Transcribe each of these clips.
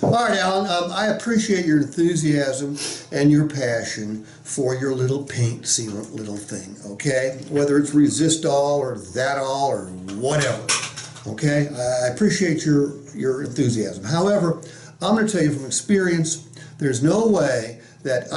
All right, Alan, I appreciate your enthusiasm and your passion for your little paint sealant little thing, okay? Whether it's Resistall or that all or whatever, okay? I appreciate your enthusiasm. However, I'm going to tell you from experience, there's no way that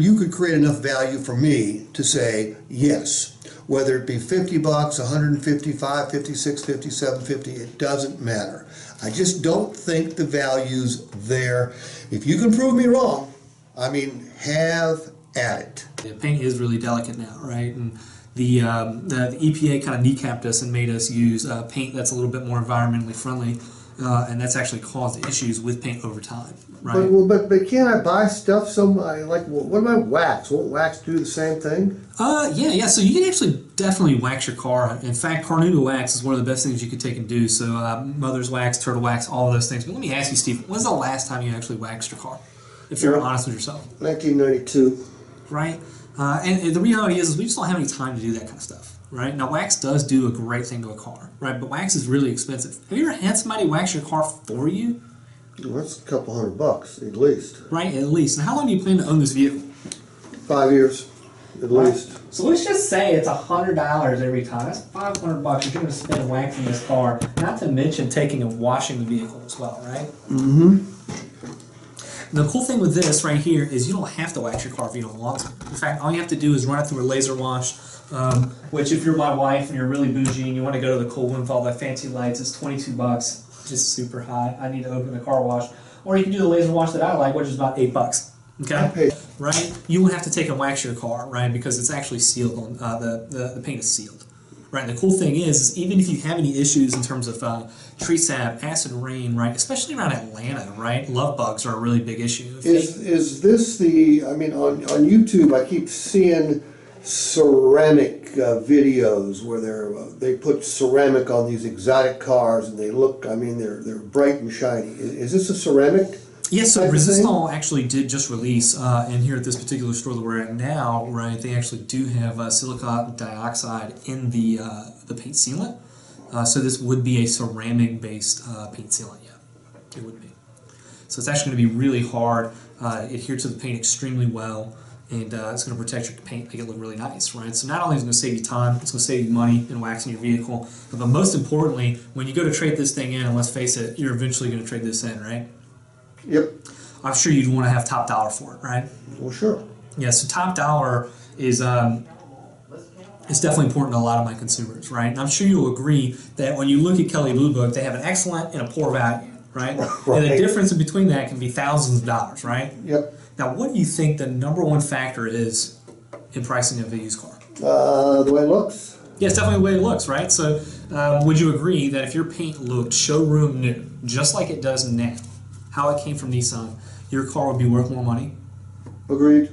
you could create enough value for me to say yes. Whether it be $50, $155, $56, $57, $50, it doesn't matter. I just don't think the value's there. If you can prove me wrong, I mean, have at it. The paint is really delicate now, right? And the EPA kind of kneecapped us and made us use paint that's a little bit more environmentally friendly, and that's actually caused issues with paint over time, right? But can't I buy stuff what about wax? Won't wax do the same thing? Yeah, so you can actually definitely wax your car. In fact, Carnauba wax is one of the best things you could take and do, so Mother's Wax, Turtle Wax, all of those things. But let me ask you, Steve, when's the last time you actually waxed your car, if you're honest with yourself? 1992. Right? And the reality is we just don't have any time to do that kind of stuff. Right? Now, wax does do a great thing to a car, right? But wax is really expensive. Have you ever had somebody wax your car for you? Well, that's a couple $100 at least. Right, at least. And how long do you plan to own this vehicle? 5 years, at least. So let's just say it's $100 every time. That's $500 you're going to spend waxing this car, not to mention taking and washing the vehicle as well, right? Mm-hmm. The cool thing with this right here is you don't have to wax your car if you don't want to. In fact, all you have to do is run it through a laser wash, which if you're my wife and you're really bougie and you want to go to the cool one with all the fancy lights, it's $22, which is super high. I need to open the car wash. Or you can do the laser wash that I like, which is about $8. Okay? Right? You won't have to take and wax your car, right, because it's actually sealed. On, the paint is sealed. Right, and the cool thing is even if you have any issues in terms of tree sap, acid rain, right, especially around Atlanta, right, love bugs are a really big issue. Is this the, I mean, on YouTube I keep seeing ceramic videos where they put ceramic on these exotic cars and they look, I mean, they're bright and shiny. Is this a ceramic? Yes, so Resistall actually did just release, and here at this particular store that we're at now, right, they actually do have silicon dioxide in the paint sealant. So this would be a ceramic-based paint sealant, yeah, it would be. So it's actually going to be really hard, adhere to the paint extremely well, and it's going to protect your paint, make it look really nice, right? So not only is it going to save you time, it's going to save you money in waxing your vehicle, but most importantly, when you go to trade this thing in, and let's face it, you're eventually going to trade this in, right? Yep. I'm sure you'd want to have top dollar for it, right? Well, sure. Yeah, so top dollar is it's definitely important to a lot of my consumers, right? And I'm sure you'll agree that when you look at Kelley Blue Book, they have an excellent and a poor value, right? Right. And the difference in between that can be thousands of dollars, right? Yep. Now, what do you think the #1 factor is in pricing of a used car? The way it looks. Yeah, it's definitely the way it looks, right? So would you agree that if your paint looked showroom new, just like it does now, how it came from Nissan, your car would be worth more money? Agreed.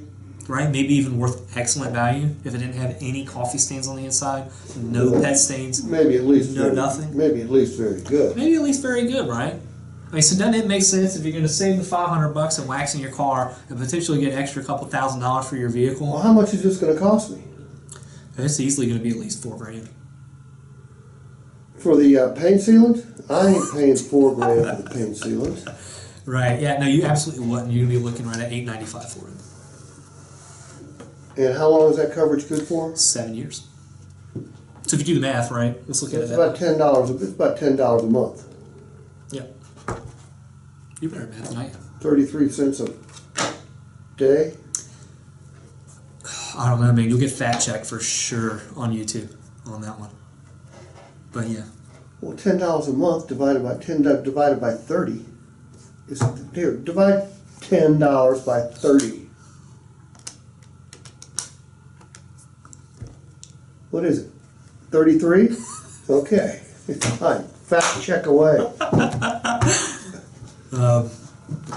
Right? Maybe even worth excellent value if it didn't have any coffee stains on the inside, no pet stains, maybe at least nothing. Maybe at least very good. Maybe at least very good, right? I mean, so doesn't it make sense if you're going to save the $500 and waxing your car and potentially get an extra couple $1,000 for your vehicle? Well, how much is this going to cost me? It's easily going to be at least $4,000. For the paint sealant? I ain't paying $4,000 for the paint sealant. Right, yeah, no, you absolutely wouldn't. You're going to be looking right at $895 for it. And how long is that coverage good for? 7 years. So if you do the math, right, let's look at it. It's about $10 a month. Yeah. You're better at math than I am. 33 cents a day? I don't know, man. You'll get fat checked for sure on YouTube on that one. But, yeah. Well, $10 a month divided by 30. Is here, divide $10 by 30. What is it? 33? Okay. Fine. Fact check away. Yeah, but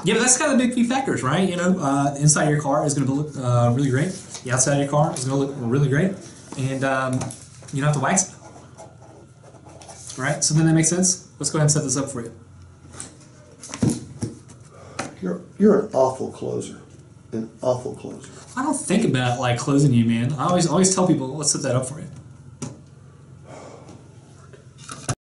that's kind of the big key factors, right? You know, inside your car is going to look really great. The outside of your car is going to look really great. And you don't have to wax it. Right? So then that makes sense? Let's go ahead and set this up for you. You're an awful closer. An awful closer. I don't think about like closing you, man. I always tell people, let's set that up for you.